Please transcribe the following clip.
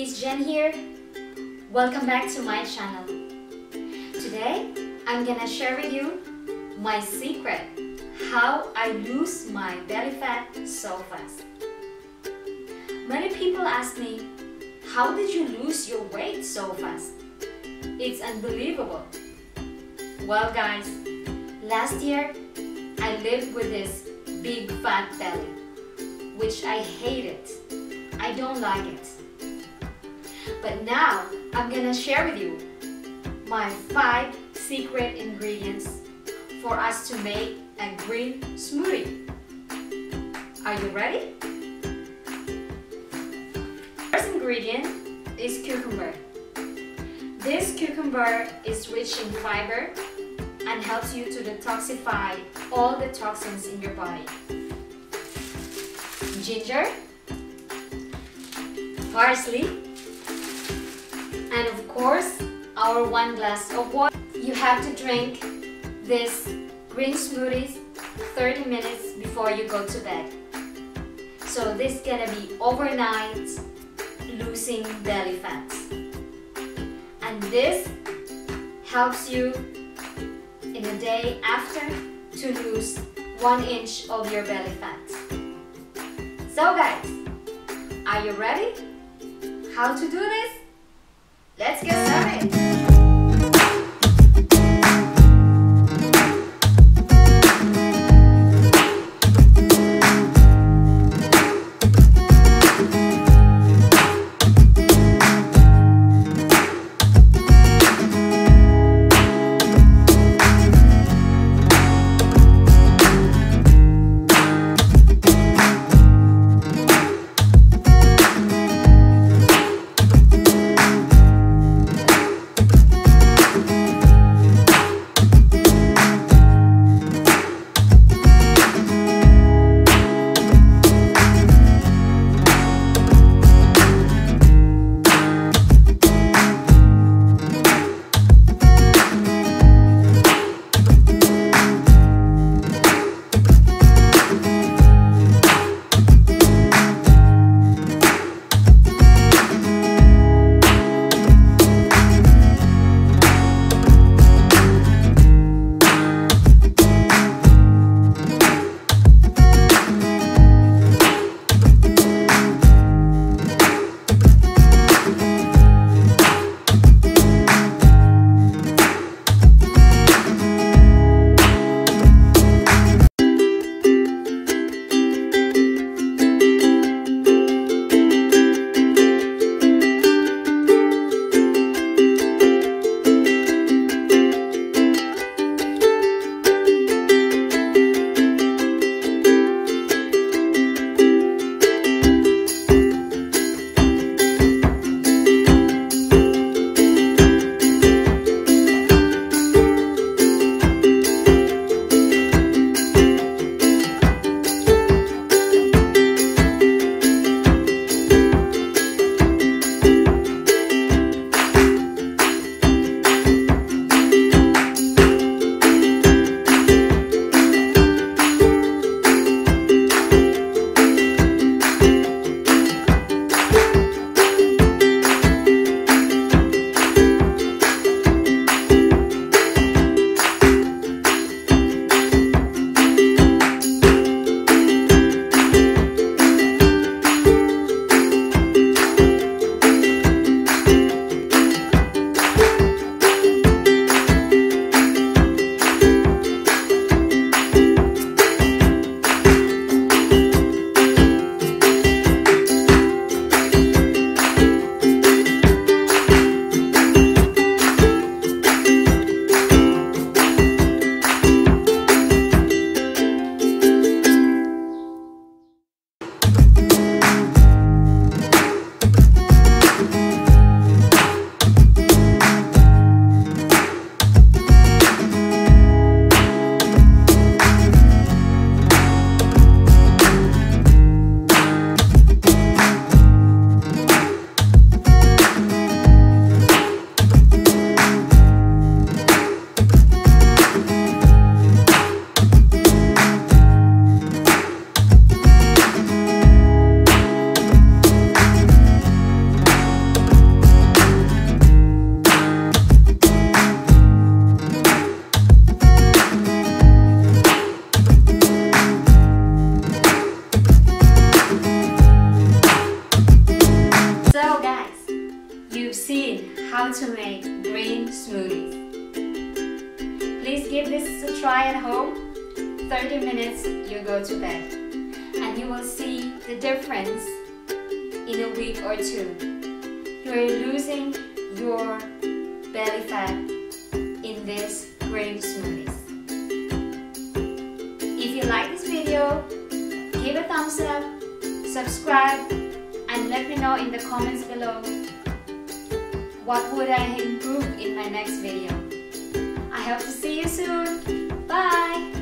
It's Jen here. Welcome back to my channel. Today, I'm gonna share with you my secret, how I lose my belly fat so fast. Many people ask me, how did you lose your weight so fast? It's unbelievable. Well guys, last year, I lived with this big fat belly, which I hated. I don't like it. But now, I'm gonna share with you my 5 secret ingredients for us to make a green smoothie. Are you ready? First ingredient is cucumber. This cucumber is rich in fiber and helps you to detoxify all the toxins in your body. Ginger, parsley, and of course, our 1 glass of water. You have to drink this green smoothie 30 minutes before you go to bed. So this is gonna be overnight losing belly fat. And this helps you in the day after to lose 1 inch of your belly fat. So guys, are you ready? How to do this? Let's get started! how to make green smoothies. Please give this a try at home. 30 minutes you go to bed and you will see the difference in a week or two. You are losing your belly fat in these green smoothies. If you like this video, give a thumbs up, subscribe, and let me know in the comments below what would I improve in my next video. I hope to see you soon. Bye!